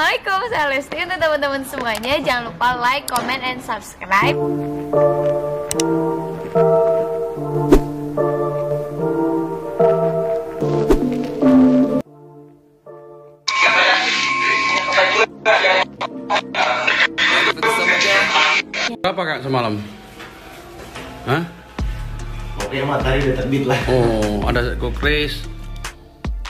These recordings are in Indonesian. Assalamualaikum, saya Lesti. Untuk teman-teman semuanya, jangan lupa like, comment, and subscribe. Berapa kak semalam? Hah? Oke, matahari udah terbit lah. Oh, ada kukris.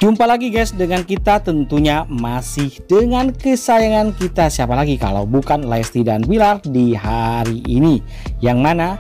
Jumpa lagi guys dengan kita, tentunya masih dengan kesayangan kita. Siapa lagi kalau bukan Lesti dan Billar di hari ini, yang mana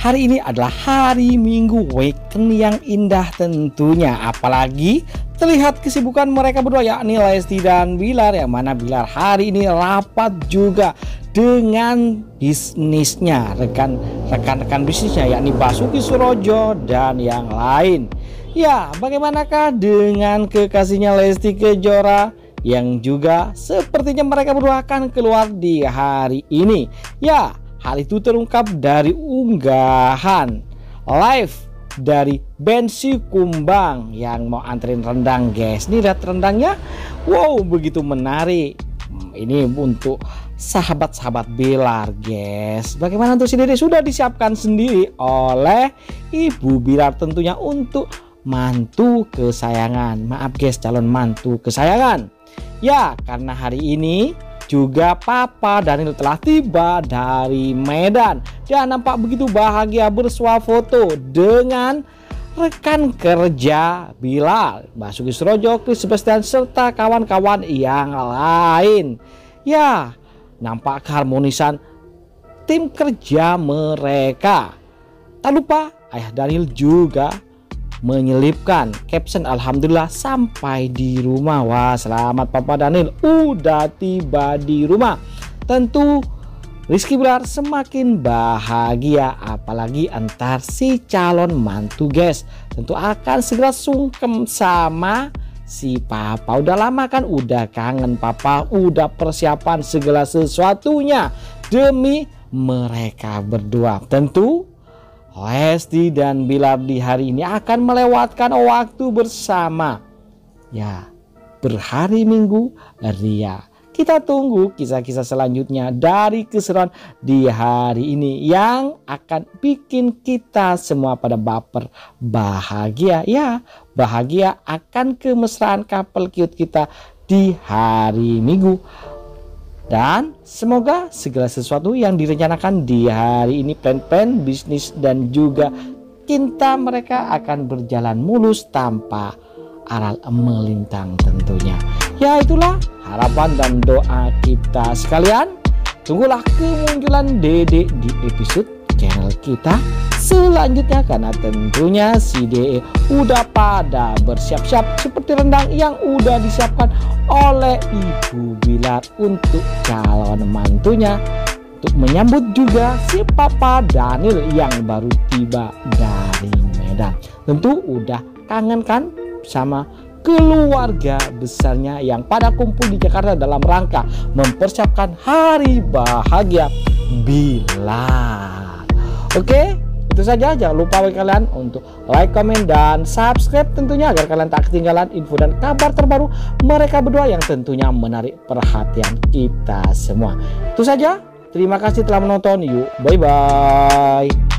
hari ini adalah hari Minggu weekend yang indah tentunya. Apalagi terlihat kesibukan mereka berdua, yakni Lesti dan Billar, yang mana Billar hari ini rapat juga dengan bisnisnya, rekan-rekan bisnisnya yakni Basuki Surojo dan yang lain. Ya, bagaimanakah dengan kekasihnya Lesti Kejora yang juga sepertinya mereka berdua akan keluar di hari ini. Ya, hal itu terungkap dari unggahan live dari Bensi Kumbang yang mau anterin rendang guys. Ini lihat rendangnya, wow begitu menarik. Ini untuk sahabat-sahabat Billar guys. Bagaimana untuk si Dede? Sudah disiapkan sendiri oleh Ibu Billar tentunya untuk mantu kesayangan, maaf guys, calon mantu kesayangan. Ya, karena hari ini juga Papa Daniel telah tiba dari Medan dan nampak begitu bahagia bersuah foto dengan rekan kerja Billar, Basuki Surojo, Sebastian, serta kawan-kawan yang lain. Ya, nampak keharmonisan tim kerja mereka. Tak lupa ayah Daniel juga menyelipkan caption alhamdulillah sampai di rumah. Wah, selamat Papa Daniel udah tiba di rumah. Tentu Rizky Billar semakin bahagia, apalagi antar si calon mantu guys. Tentu akan segera sungkem sama si Papa. Udah lama kan, udah kangen Papa, udah persiapan segala sesuatunya demi mereka berdua. Tentu Lesti dan Billar di hari ini akan melewatkan waktu bersama. Ya, berhari Minggu ria. Kita tunggu kisah-kisah selanjutnya dari keseruan di hari ini yang akan bikin kita semua pada baper bahagia. Ya, bahagia akan kemesraan couple cute kita di hari Minggu. Dan semoga segala sesuatu yang direncanakan di hari ini, plan-plan bisnis dan juga cinta mereka akan berjalan mulus tanpa aral melintang tentunya. Ya, itulah harapan dan doa kita sekalian. Tunggulah kemunculan Dede di episode channel kita selanjutnya, karena tentunya si Dede udah pada bersiap-siap seperti rendang yang udah disiapkan oleh Ibu Billar untuk calon mantunya, untuk menyambut juga si Papa Daniel yang baru tiba dari Medan. Tentu udah kangen kan sama keluarga besarnya yang pada kumpul di Jakarta dalam rangka mempersiapkan hari bahagia Billar. Oke, itu saja. Jangan lupa bagi kalian untuk like, comment, dan subscribe tentunya, agar kalian tak ketinggalan info dan kabar terbaru mereka berdua yang tentunya menarik perhatian kita semua. Itu saja. Terima kasih telah menonton. Yuk, bye-bye.